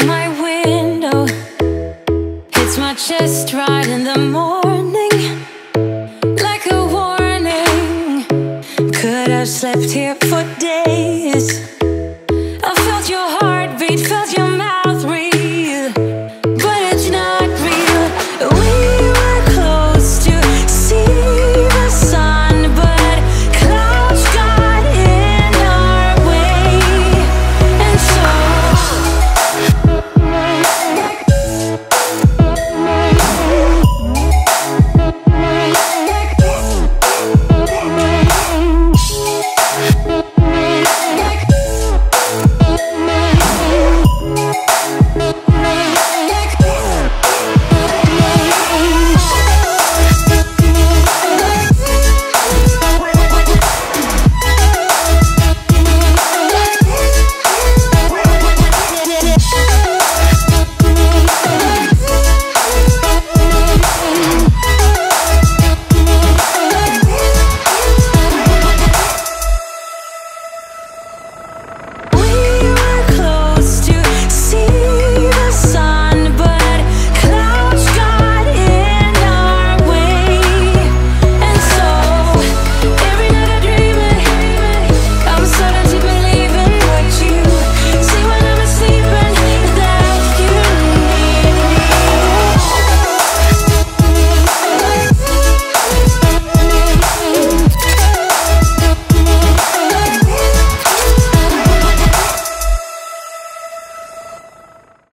by my window. It's my chest right in the morning.